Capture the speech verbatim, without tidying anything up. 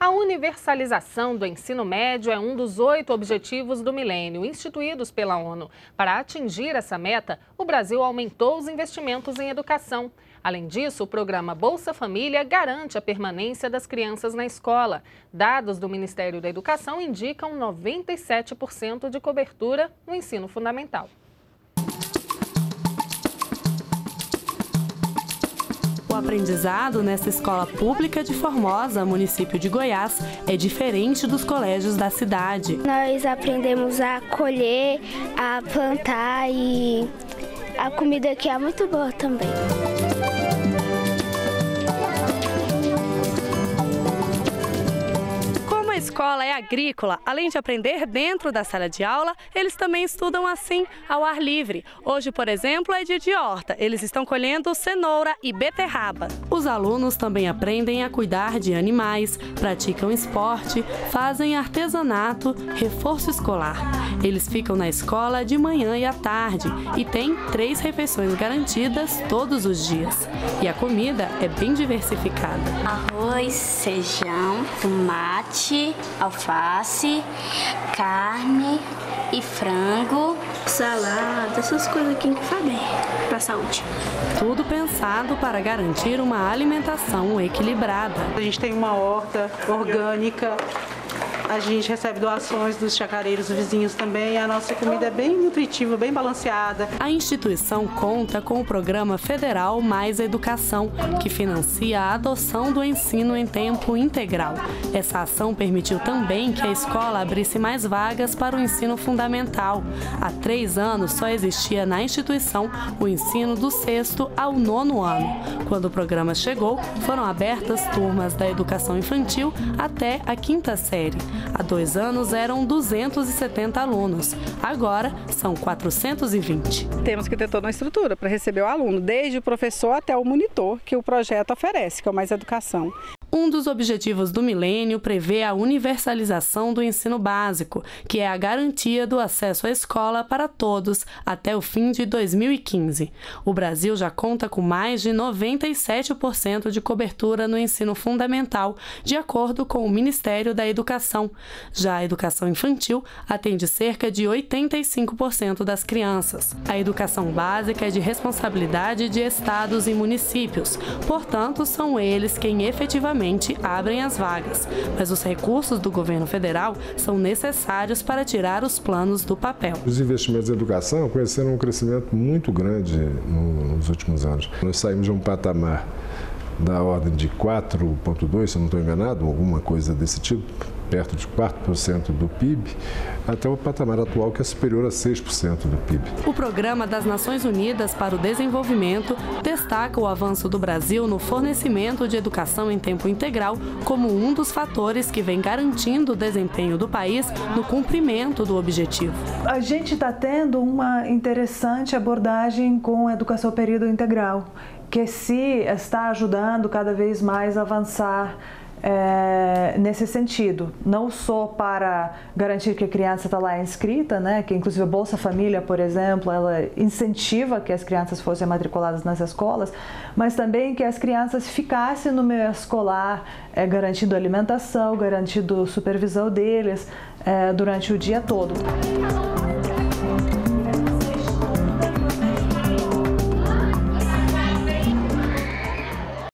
A universalização do ensino médio é um dos oito objetivos do milênio, instituídos pela ONU. Para atingir essa meta, o Brasil aumentou os investimentos em educação. Além disso, o programa Bolsa Família garante a permanência das crianças na escola. Dados do Ministério da Educação indicam noventa e sete por cento de cobertura no ensino fundamental. O aprendizado nessa escola pública de Formosa, município de Goiás, é diferente dos colégios da cidade. Nós aprendemos a colher, a plantar e a comida aqui é muito boa também. A escola é agrícola. Além de aprender dentro da sala de aula, eles também estudam assim, ao ar livre. Hoje, por exemplo, é dia de horta. Eles estão colhendo cenoura e beterraba. Os alunos também aprendem a cuidar de animais, praticam esporte, fazem artesanato, reforço escolar. Eles ficam na escola de manhã e à tarde e têm três refeições garantidas todos os dias. E a comida é bem diversificada. Arroz, feijão, tomate, alface, carne e frango, salada, essas coisas aqui que fazem para a saúde. Tudo pensado para garantir uma alimentação equilibrada. A gente tem uma horta orgânica, a gente recebe doações dos chacareiros vizinhos também. A nossa comida é bem nutritiva, bem balanceada. A instituição conta com o Programa Federal Mais Educação, que financia a adoção do ensino em tempo integral. Essa ação permitiu também que a escola abrisse mais vagas para o ensino fundamental. Há três anos só existia na instituição o ensino do sexto ao nono ano. Quando o programa chegou, foram abertas turmas da educação infantil até a quinta série. Há dois anos eram duzentos e setenta alunos, agora são quatrocentos e vinte. Temos que ter toda uma estrutura para receber o aluno, desde o professor até o monitor que o projeto oferece, que é o Mais Educação. Um dos objetivos do milênio prevê a universalização do ensino básico, que é a garantia do acesso à escola para todos até o fim de dois mil e quinze. O Brasil já conta com mais de noventa e sete por cento de cobertura no ensino fundamental, de acordo com o Ministério da Educação. Já a educação infantil atende cerca de oitenta e cinco por cento das crianças. A educação básica é de responsabilidade de estados e municípios, portanto, são eles quem efetivamente abrem as vagas, mas os recursos do governo federal são necessários para tirar os planos do papel. Os investimentos em educação conheceram um crescimento muito grande nos últimos anos. Nós saímos de um patamar da ordem de quatro vírgula dois por cento, se eu não estou enganado, alguma coisa desse tipo, perto de quatro por cento do P I B, até o patamar atual que é superior a seis por cento do P I B. O Programa das Nações Unidas para o Desenvolvimento destaca o avanço do Brasil no fornecimento de educação em tempo integral como um dos fatores que vem garantindo o desempenho do país no cumprimento do objetivo. A gente está tendo uma interessante abordagem com a educação período integral, que se está ajudando cada vez mais a avançar É, nesse sentido, não só para garantir que a criança está lá inscrita, né, que inclusive a Bolsa Família, por exemplo, ela incentiva que as crianças fossem matriculadas nas escolas, mas também que as crianças ficassem no meio escolar, é, garantindo alimentação, garantindo supervisão deles é, durante o dia todo.